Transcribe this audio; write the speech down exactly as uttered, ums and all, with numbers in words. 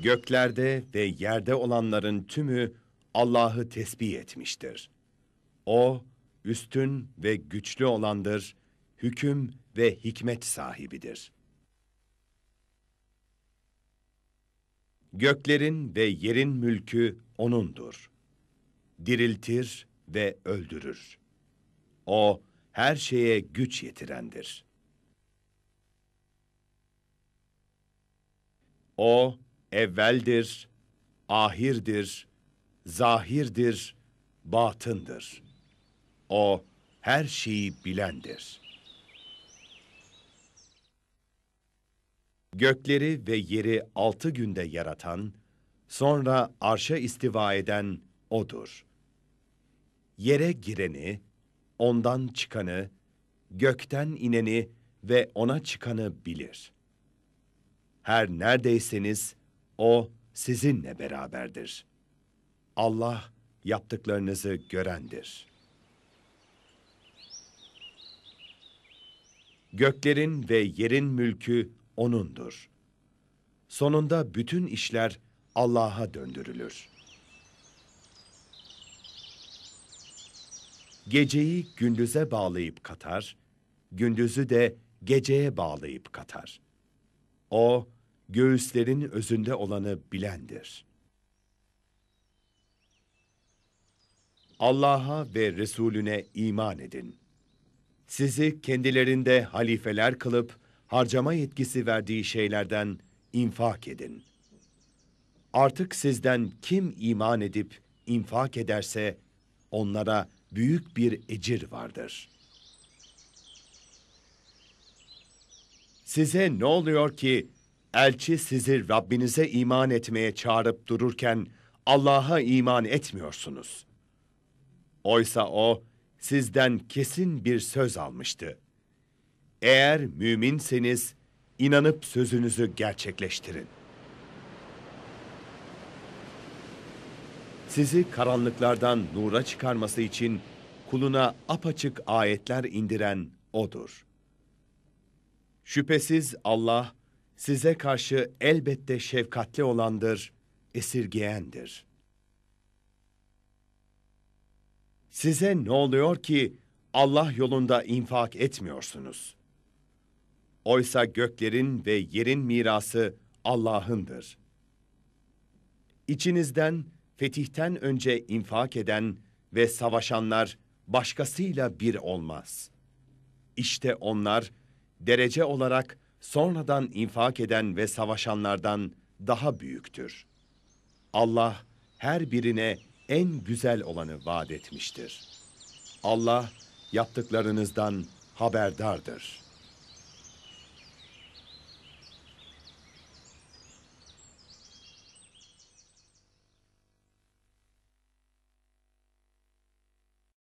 Göklerde ve yerde olanların tümü Allah'ı tesbih etmiştir. O, üstün ve güçlü olandır, hüküm ve hikmet sahibidir. Göklerin ve yerin mülkü O'nundur. Diriltir ve öldürür. O, her şeye güç yetirendir. O, evveldir, ahirdir, zahirdir, batındır. O, her şeyi bilendir. Gökleri ve yeri altı günde yaratan, sonra arşa istiva eden O'dur. Yere gireni, ondan çıkanı, gökten ineni ve ona çıkanı bilir. Her neredeyseniz, O sizinle beraberdir. Allah yaptıklarınızı görendir. Göklerin ve yerin mülkü O'nundur. Sonunda bütün işler Allah'a döndürülür. Geceyi gündüze bağlayıp katar, gündüzü de geceye bağlayıp katar. O, göğüslerin özünde olanı bilendir. Allah'a ve Resulüne iman edin. Sizi kendilerinde halifeler kılıp, harcama yetkisi verdiği şeylerden infak edin. Artık sizden kim iman edip infak ederse, onlara büyük bir ecir vardır. Size ne oluyor ki, elçi sizi Rabbinize iman etmeye çağırıp dururken, Allah'a iman etmiyorsunuz? Oysa O, sizden kesin bir söz almıştı. Eğer müminseniz, inanıp sözünüzü gerçekleştirin. Sizi karanlıklardan nura çıkarması için kuluna apaçık ayetler indiren O'dur. Şüphesiz Allah, size karşı elbette şefkatli olandır, esirgeyendir. Size ne oluyor ki Allah yolunda infak etmiyorsunuz? Oysa göklerin ve yerin mirası Allah'ındır. İçinizden fetihten önce infak eden ve savaşanlar başkasıyla bir olmaz. İşte onlar derece olarak sonradan infak eden ve savaşanlardan daha büyüktür. Allah her birine en güzel olanı vaat etmiştir. Allah yaptıklarınızdan haberdardır.